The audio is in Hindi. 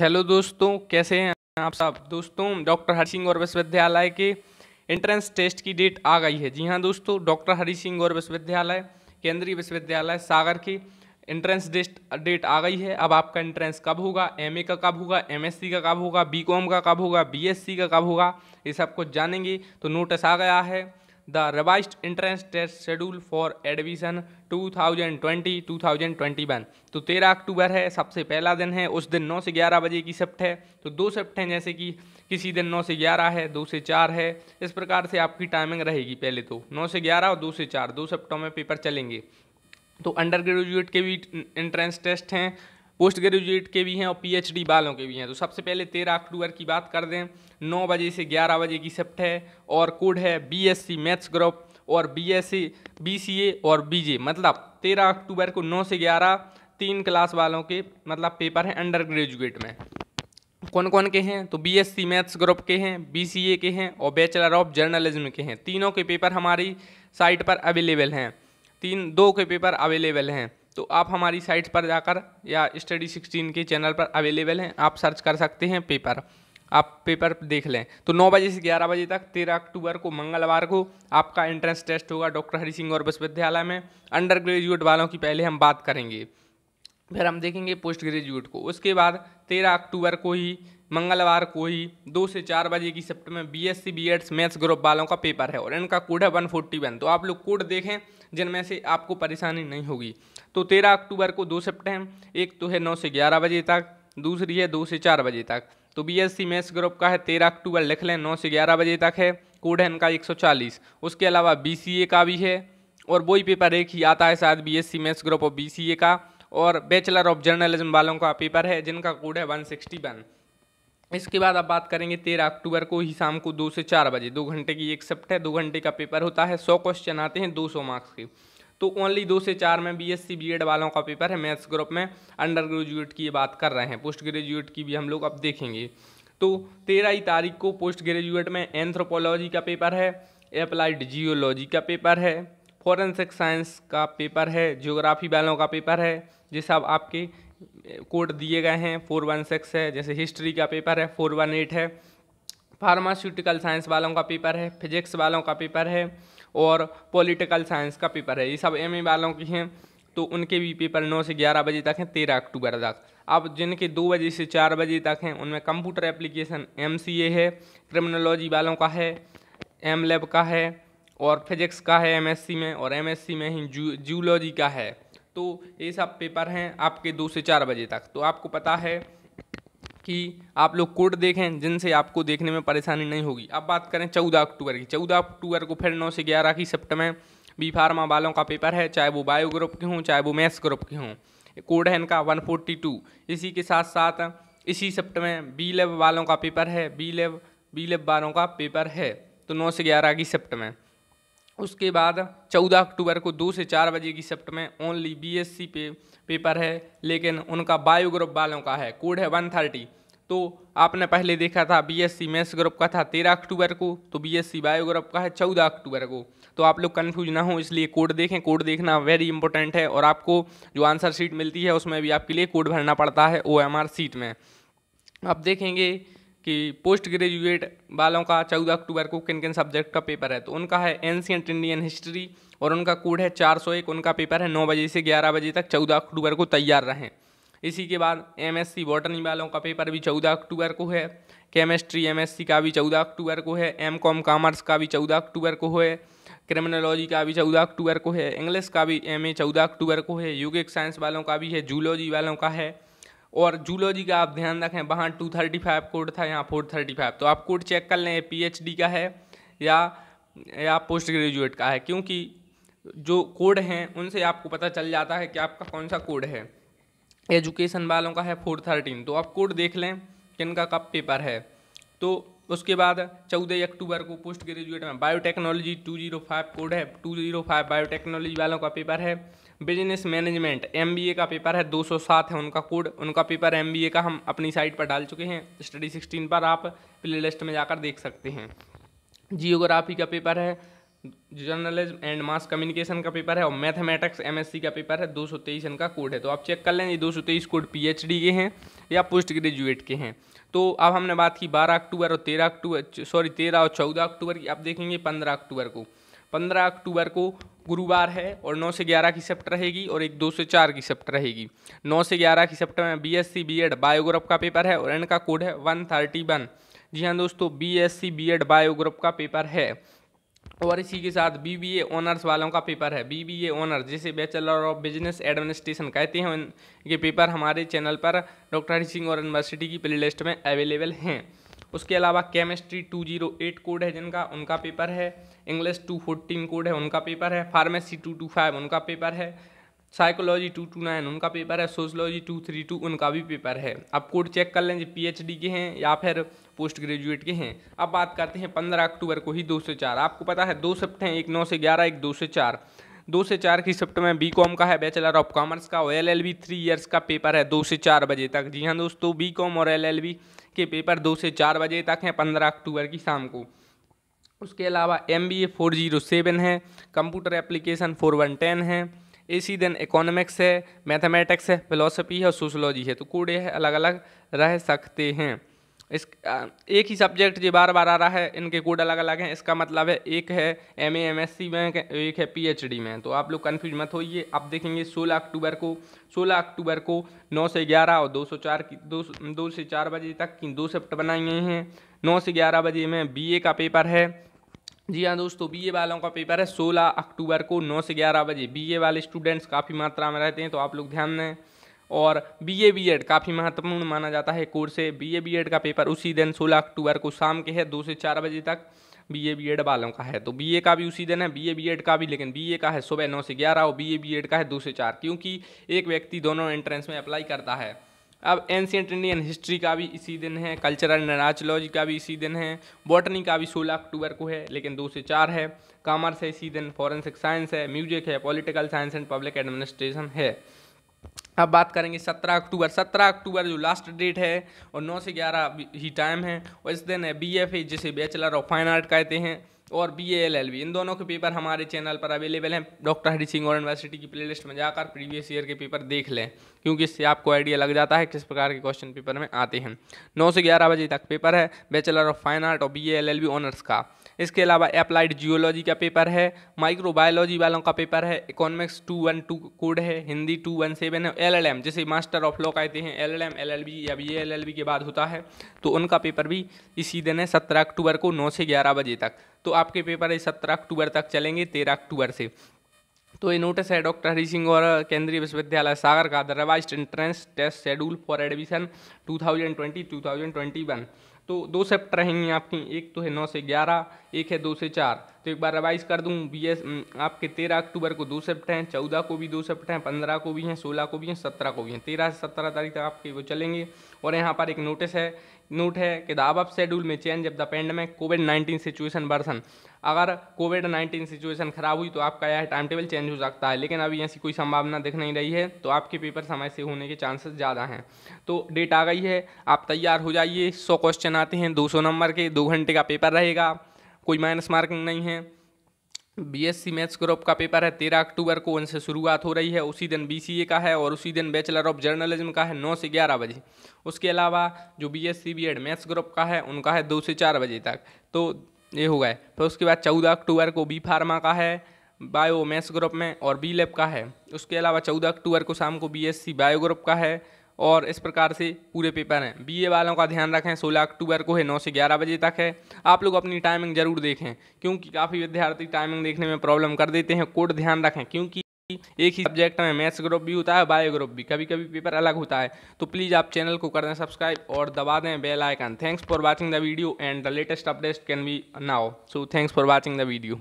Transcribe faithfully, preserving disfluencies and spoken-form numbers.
हेलो दोस्तों, कैसे हैं आप सब दोस्तों। डॉक्टर हरि सिंह गौर विश्वविद्यालय के एंट्रेंस टेस्ट की डेट आ गई है। जी हाँ दोस्तों, डॉक्टर हरि सिंह गौर विश्वविद्यालय केंद्रीय विश्वविद्यालय सागर की एंट्रेंस डेट डेट आ गई है। अब आपका एंट्रेंस कब होगा, एमए का कब होगा, एमएससी का कब होगा, बीकॉम का कब होगा, बीएससी का कब होगा, ये सब कुछ जानेंगे। तो नोटिस आ गया है the revised entrance test schedule for admission two thousand twenty two thousand twenty one. तो तेरह अक्टूबर है, सबसे पहला दिन है। उस दिन नौ से ग्यारह बजे की शिफ्ट है, तो दो शिफ्ट हैं, जैसे कि किसी दिन नौ से ग्यारह है, दो से चार है, इस प्रकार से आपकी टाइमिंग रहेगी। पहले तो नौ से ग्यारह और दो से चार, दो शिफ्टों में पेपर चलेंगे। तो अंडर ग्रेजुएट के भी एंट्रेंस टेस्ट हैं, पोस्ट ग्रेजुएट के भी हैं और पीएचडी वालों के भी हैं। तो सबसे पहले तेरह अक्टूबर की बात कर दें, नौ बजे से ग्यारह बजे की शिफ्ट है और कोड है बीएससी मैथ्स ग्रुप और बीएससी बीसीए और बीजे। मतलब तेरह अक्टूबर को नौ से ग्यारह तीन क्लास वालों के मतलब पेपर हैं अंडर ग्रेजुएट में। कौन कौन के हैं, तो बीएससी मैथ्स ग्रुप के हैं, बीसीए के हैं और बैचलर ऑफ जर्नलिज्म के हैं। तीनों के पेपर हमारी साइट पर अवेलेबल हैं, तीन दो के पेपर अवेलेबल हैं। तो आप हमारी साइट पर जाकर या स्टडी सिक्सटीन के चैनल पर अवेलेबल हैं, आप सर्च कर सकते हैं पेपर, आप पेपर देख लें। तो नौ बजे से ग्यारह बजे तक तेरह अक्टूबर को मंगलवार को आपका एंट्रेंस टेस्ट होगा डॉक्टर हरि सिंह गौर विश्वविद्यालय में। अंडर ग्रेजुएट वालों की पहले हम बात करेंगे, फिर हम देखेंगे पोस्ट ग्रेजुएट को। उसके बाद तेरह अक्टूबर को ही मंगलवार को ही दो से चार बजे की शिफ्ट में बी एस सी बी एड्स मैथ्स ग्रुप वालों का पेपर है और इनका कोड है वन फोर्टी वन। तो आप लोग कोड देखें, जिनमें से आपको परेशानी नहीं होगी। तो तेरह अक्टूबर को दो शिफ्ट हैं, एक तो है नौ से ग्यारह बजे तक, दूसरी है दो से चार बजे तक। तो B S C maths group का है तेरह अक्टूबर, लिख लें, नौ से ग्यारह बजे तक है, कोड है इनका एक सौ चालीस। उसके अलावा बी सी ए का भी है और वही पेपर एक ही आता है शायद, B S C maths group और बी सी ए का। और बैचलर ऑफ जर्नलिज्म वालों का पेपर है जिनका कोड है वन सिक्सटी वन। इसके बाद आप बात करेंगे तेरह अक्टूबर को ही शाम को दो से चार बजे, दो घंटे की एक शिफ्ट है, दो घंटे का पेपर होता है, सौ क्वेश्चन आते हैं, दो सौ मार्क्स के। तो ओनली दो से चार में बीएससी बीएड वालों का पेपर है मैथ्स ग्रुप में। अंडर ग्रेजुएट की ये बात कर रहे हैं, पोस्ट ग्रेजुएट की भी हम लोग अब देखेंगे। तो तेरह तारीख को पोस्ट ग्रेजुएट में एंथ्रोपोलॉजी का पेपर है, एप्लाइड जियोलॉजी का पेपर है, फॉरेंसिक साइंस का पेपर है, जियोग्राफी वालों का पेपर है। ये सब आपके कोड दिए गए हैं, फोर वन सिक्स है। जैसे हिस्ट्री का पेपर है फोर वन एट है, फार्मास्यूटिकल साइंस वालों का पेपर है, फिजिक्स वालों का पेपर है और पॉलिटिकल साइंस का पेपर है। ये सब एमए वालों की हैं, तो उनके भी पेपर नौ से ग्यारह बजे तक हैं तेरह अक्टूबर तक। अब जिनके दो बजे से चार बजे तक हैं, उनमें कंप्यूटर एप्लीकेशन एमसीए है, क्रिमिनोलॉजी वालों का है, एम लैब का है और फिजिक्स का है एमएससी में, और एमएससी में ही जूलॉजी का है। तो ये सब पेपर हैं आपके दो से चार बजे तक। तो आपको पता है कि आप लोग कोड देखें, जिनसे आपको देखने में परेशानी नहीं होगी। अब बात करें चौदह अक्टूबर की। चौदह अक्टूबर को फिर नौ से ग्यारह की शिफ्ट में बी फार्मा वालों का पेपर है, चाहे वो बायो ग्रुप के हों चाहे वो मैथ्स ग्रुप के हों, कोड है इनका वन फोर्टी टू। इसी के साथ साथ इसी शिफ्ट में बी लैब वालों का पेपर है, बी लैब बी लैब वालों का पेपर है, तो नौ से ग्यारह की शिफ्ट में। उसके बाद चौदह अक्टूबर को दो से चार बजे की शिफ्ट में ओनली बीएससी पे पेपर है, लेकिन उनका बायो ग्रुप वालों का है, कोड है वन थर्टी। तो आपने पहले देखा था बीएससी मैथ्स ग्रुप का था तेरह अक्टूबर को, तो बीएससी बायो ग्रुप का है चौदह अक्टूबर को। तो आप लोग कन्फ्यूज ना हो, इसलिए कोड देखें, कोड देखना वेरी इंपॉर्टेंट है। और आपको जो आंसर शीट मिलती है उसमें भी आपके लिए कोड भरना पड़ता है ओएमआर सीट में। आप देखेंगे कि पोस्ट ग्रेजुएट वालों का चौदह अक्टूबर को किन किन सब्जेक्ट का पेपर है। तो उनका है एंशियंट इंडियन हिस्ट्री और उनका कोड है चार सौ एक, उनका पेपर है नौ बजे से ग्यारह बजे तक, चौदह अक्टूबर को तैयार रहें। इसी के बाद एमएससी बॉटनी वालों का पेपर भी चौदह अक्टूबर को है, केमिस्ट्री एमएससी का भी चौदह अक्टूबर को है, एमकॉम कॉमर्स का भी चौदह अक्टूबर को है, क्रिमिनोलॉजी का भी चौदह अक्टूबर को है, इंग्लिश का भी एमए चौदह अक्टूबर को है, यूगिक साइंस वालों का भी है, जूलॉजी वालों का है। और जूलॉजी का आप ध्यान रखें, वहाँ टू थर्टी फाइव कोड था, यहाँ फोर थर्टी फाइव। तो आप कोड चेक कर लें, पीएचडी का है या या पोस्ट ग्रेजुएट का है, क्योंकि जो कोड हैं उनसे आपको पता चल जाता है कि आपका कौन सा कोड है। एजुकेशन वालों का है फोर थर्टीन। तो आप कोड देख लें किन का कब पेपर है। तो उसके बाद चौदह अक्टूबर को पोस्ट ग्रेजुएट में biotechnology two zero five, code है टू जीरो फाइव, बायोटेक्नोलॉजी वालों का पेपर है। बिजनेस मैनेजमेंट एमबीए का पेपर है दो सौ सात है, उनका कोड, उनका पेपर एमबीए का हम अपनी साइट पर डाल चुके हैं, स्टडी सिक्सटीन पर आप प्लेलिस्ट में जाकर देख सकते हैं। जियोग्राफी का पेपर है जर्नलिज्म एंड मास कम्युनिकेशन का पेपर है और मैथमेटिक्स एमएससी का पेपर है। दो सौ तेईस इनका कोड है, तो आप चेक कर लें। ये दो सौ तेईस कोड पीएचडी के हैं या पोस्ट ग्रेजुएट के हैं। तो अब हमने बात की बारह अक्टूबर और तेरह अक्टूबर सॉरी तेरह और चौदह अक्टूबर की। आप देखेंगे पंद्रह अक्टूबर को पंद्रह अक्टूबर को गुरुवार है और नौ से ग्यारह की शिफ्ट रहेगी और एक दो से चार की शिफ्ट रहेगी। नौ से ग्यारह की शिफ्ट में बीएससी बीएड बायोग्राफ का पेपर है और इनका कोड है वन थर्टी वन। जी हाँ दोस्तों, बीएससी बीएड बायोग्राफ का पेपर है और इसी के साथ बीबीए ऑनर्स वालों का पेपर है। बीबीए ऑनर्स जिसे बैचलर ऑफ बिजनेस एडमिनिस्ट्रेशन कहते हैं, इनके पेपर हमारे चैनल पर डॉक्टर हरि सिंह गौर यूनिवर्सिटी की प्लेलिस्ट में अवेलेबल हैं। उसके अलावा chemistry two zero eight code है जिनका, उनका पेपर है। इंग्लिश टू फोर्टीन कोड है, उनका पेपर है। फार्मेसी टू टू फाइव उनका पेपर है। साइकोलॉजी टू टू नाइन उनका पेपर है। सोशलॉजी टू थर्टी टू उनका भी पेपर है। आप कोड चेक कर लें जी पीएचडी के हैं या फिर पोस्ट ग्रेजुएट के हैं। अब बात करते हैं पंद्रह अक्टूबर को ही दो से चार। आपको पता है दो शिफ्ट हैं, एक नौ से ग्यारह एक दो से चार। दो से चार की शिफ्ट में बी कॉम का है, बैचलर ऑफ कॉमर्स का, और L L B three years का पेपर है दो से चार बजे तक। जी हाँ दोस्तों, बी कॉम और एल एल बी के पेपर दो से चार बजे तक हैं पंद्रह अक्टूबर की शाम को। उसके अलावा M B A four zero seven है, computer application four one ten है, इसी दिन इकोनॉमिक्स है, मैथमेटिक्स है, फिलोसफी है और सोशलॉजी है। तो कोडे है अलग अलग रह सकते हैं। इस एक ही सब्जेक्ट जो बार बार आ रहा है, इनके कोड अलग अलग हैं। इसका मतलब है एक है M A M S C में, एक है पीएचडी में। तो आप लोग कन्फ्यूज मत होइए। आप देखेंगे सोलह अक्टूबर को सोलह अक्टूबर को नौ से ग्यारह और दो सौ चार की दो दो से चार बजे तक की दो शिफ्ट बनाई गई हैं। नौ से ग्यारह बजे में बीए का पेपर है। जी हाँ दोस्तों, बीए वालों का पेपर है सोलह अक्टूबर को नौ से ग्यारह बजे। बीए वाले स्टूडेंट्स काफ़ी मात्रा में रहते हैं, तो आप लोग ध्यान दें। और बीए बीएड काफ़ी महत्वपूर्ण माना जाता है कोर्स है। बीए बीएड का पेपर उसी दिन सोलह अक्टूबर को शाम के है, दो से चार बजे तक बीए बीएड वालों का है। तो बीए का भी उसी दिन है, बीए बीएड का भी, लेकिन बीए का है सुबह नौ से ग्यारह और बीए बीएड का है दो से चार, क्योंकि एक व्यक्ति दोनों एंट्रेंस में अप्लाई करता है। अब एंशियंट इंडियन हिस्ट्री का भी इसी दिन है, कल्चरल एंड आर्कियोलॉजी का भी इसी दिन है, बॉटनी का भी सोलह अक्टूबर को है लेकिन दो से चार है, कॉमर्स है इसी दिन, फॉरेंसिक साइंस है, म्यूजिक है, political science and public administration है। अब बात करेंगे सत्रह अक्टूबर। सत्रह अक्टूबर जो लास्ट डेट है और नौ से ग्यारह ही टाइम है और इस दिन है बीएफए जिसे बैचलर ऑफ फाइन आर्ट कहते हैं और बीएएलएलबी। इन दोनों के पेपर हमारे चैनल पर अवेलेबल हैं। डॉक्टर हरि सिंह गौर यूनिवर्सिटी की प्लेलिस्ट में जाकर प्रीवियस ईयर के पेपर देख लें, क्योंकि इससे आपको आइडिया लग जाता है किस प्रकार के क्वेश्चन पेपर में आते हैं। नौ से ग्यारह बजे तक पेपर है बैचलर ऑफ फाइन आर्ट और बीएएलएलबी ऑनर्स का। इसके अलावा अप्लाइड जियोलॉजी का पेपर है, माइक्रोबायोलॉजी वालों का पेपर है, economics two one two code है, हिंदी टू वन सेवन है, एल एल एम जिसे मास्टर ऑफ लॉ कहते हैं, L L M L L B या बी एल एल बी के बाद होता है, तो उनका पेपर भी इसी दिन है सत्रह अक्टूबर को नौ से ग्यारह बजे तक। तो आपके पेपर सत्रह अक्टूबर तक चलेंगे तेरह अक्टूबर से। तो ये नोटिस है डॉक्टर हरि सिंह गौर केंद्रीय विश्वविद्यालय सागर का revised entrance test schedule for admission two thousand twenty two thousand twenty one. तो दो शिफ्ट रहेंगी आपकी, एक तो है नौ से ग्यारह, एक है दो से चार। तो एक बार रिवाइज कर दूं, बीएस आपके तेरह अक्टूबर को दो शिफ्ट हैं, चौदह को भी दो शिफ्ट हैं, पंद्रह को भी हैं, सोलह को भी हैं, सत्रह को भी हैं। तेरह से सत्रह तारीख तक आपके वो चलेंगे। और यहाँ पर एक नोटिस है नोट है कि द अब शेड्यूल में change of the pandemic COVID nineteen situation version. अगर कोविड नाइन्टीन सिचुएशन खराब हुई तो आपका यह टाइम टेबल चेंज हो सकता है, लेकिन अभी ऐसी कोई संभावना दिख नहीं रही है, तो आपके पेपर समय से होने के चांसेस ज़्यादा हैं। तो डेट आ गई है, आप तैयार हो जाइए। सौ क्वेश्चन आते हैं, दो सौ नंबर के, दो घंटे का पेपर रहेगा, कोई माइनस मार्किंग नहीं है। बीएससी मैथ्स ग्रुप का पेपर है तेरह अक्टूबर को, उनसे शुरुआत हो रही है। उसी दिन बीसीए का है और उसी दिन बैचलर ऑफ जर्नलिज्म का है नौ से ग्यारह बजे। उसके अलावा जो बीएससी बीएड मैथ्स ग्रुप का है उनका है दो से चार बजे तक, तो ये हो गए। फिर उसके बाद चौदह अक्टूबर को बी फार्मा का है बायो मैथ्स ग्रुप में और बी लैब का है। उसके अलावा चौदह अक्टूबर को शाम को बीएससी बायो ग्रुप का है। और इस प्रकार से पूरे पेपर हैं। बीए वालों का ध्यान रखें, सोलह अक्टूबर को है, नौ से ग्यारह बजे तक है। आप लोग अपनी टाइमिंग जरूर देखें, क्योंकि काफ़ी विद्यार्थी टाइमिंग देखने में प्रॉब्लम कर देते हैं। कोड ध्यान रखें, क्योंकि एक ही सब्जेक्ट में मैथ्स ग्रुप भी होता है, बायो ग्रुप भी, कभी कभी पेपर अलग होता है। तो प्लीज़ आप चैनल को कर दें सब्सक्राइब और दबा दें bell icon. Thanks for watching the video and the latest update can be now. So thanks for watching the video.